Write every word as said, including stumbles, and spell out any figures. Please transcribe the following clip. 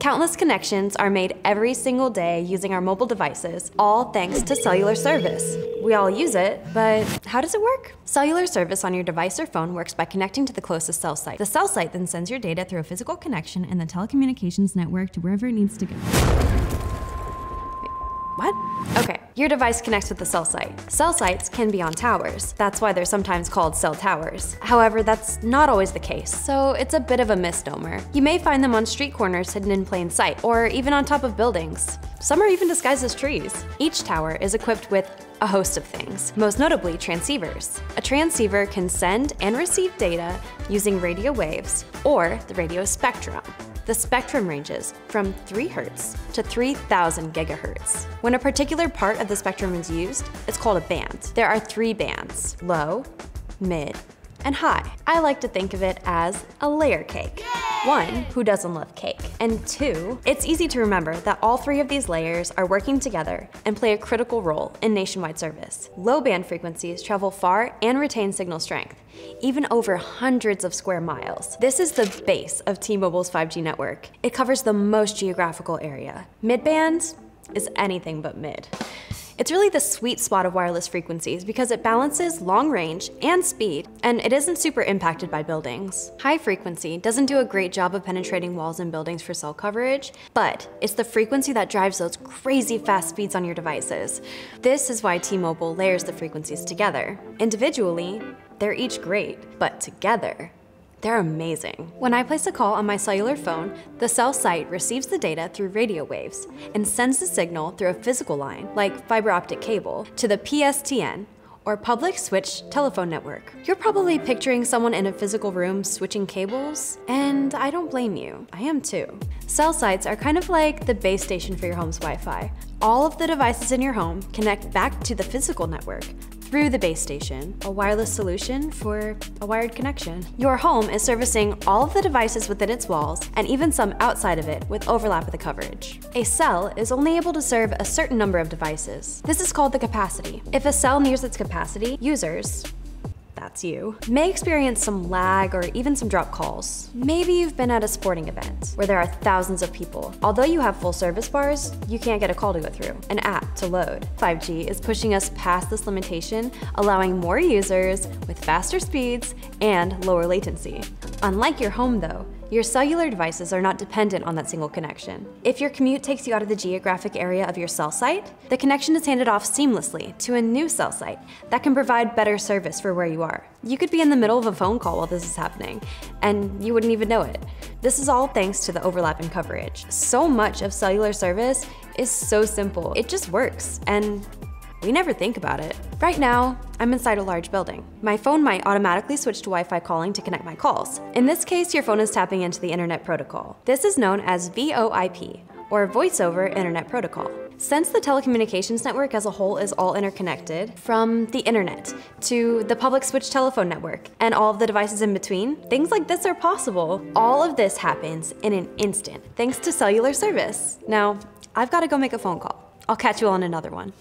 Countless connections are made every single day using our mobile devices, all thanks to cellular service. We all use it, but how does it work? Cellular service on your device or phone works by connecting to the closest cell site. The cell site then sends your data through a physical connection in the telecommunications network to wherever it needs to go. What? Okay, your device connects with the cell site. Cell sites can be on towers. That's why they're sometimes called cell towers. However, that's not always the case, so it's a bit of a misnomer. You may find them on street corners hidden in plain sight, or even on top of buildings. Some are even disguised as trees. Each tower is equipped with a host of things, most notably transceivers. A transceiver can send and receive data using radio waves or the radio spectrum. The spectrum ranges from three hertz to three thousand gigahertz. When a particular part of the spectrum is used, it's called a band. There are three bands: low, mid, and high. I like to think of it as a layer cake. Yay! One, who doesn't love cake? And two, it's easy to remember that all three of these layers are working together and play a critical role in nationwide service. Low band frequencies travel far and retain signal strength, even over hundreds of square miles. This is the base of T-Mobile's five G network. It covers the most geographical area. Mid-band is anything but mid. It's really the sweet spot of wireless frequencies because it balances long range and speed, and it isn't super impacted by buildings. High frequency doesn't do a great job of penetrating walls and buildings for cell coverage, but it's the frequency that drives those crazy fast speeds on your devices. This is why T-Mobile layers the frequencies together. Individually, they're each great, but together, they're amazing. When I place a call on my cellular phone, the cell site receives the data through radio waves and sends the signal through a physical line, like fiber optic cable, to the P S T N, or public switch telephone network. You're probably picturing someone in a physical room switching cables, and I don't blame you. I am too. Cell sites are kind of like the base station for your home's Wi-Fi. All of the devices in your home connect back to the physical network through the base station, a wireless solution for a wired connection. Your home is servicing all of the devices within its walls and even some outside of it with overlap of the coverage. A cell is only able to serve a certain number of devices. This is called the capacity. If a cell nears its capacity, users, that's you, may experience some lag or even some drop calls. Maybe you've been at a sporting event where there are thousands of people. Although you have full service bars, you can't get a call to go through, an app to load. five G is pushing us past this limitation, allowing more users with faster speeds and lower latency. Unlike your home though, your cellular devices are not dependent on that single connection. If your commute takes you out of the geographic area of your cell site, the connection is handed off seamlessly to a new cell site that can provide better service for where you are. You could be in the middle of a phone call while this is happening, and you wouldn't even know it. This is all thanks to the overlap in coverage. So much of cellular service is so simple. It just works, and we never think about it. Right now, I'm inside a large building. My phone might automatically switch to Wi-Fi calling to connect my calls. In this case, your phone is tapping into the Internet Protocol. This is known as V O I P, or Voice over Internet Protocol. Since the telecommunications network as a whole is all interconnected, from the internet to the public switch telephone network and all of the devices in between, things like this are possible. All of this happens in an instant, thanks to cellular service. Now, I've got to go make a phone call. I'll catch you on another one.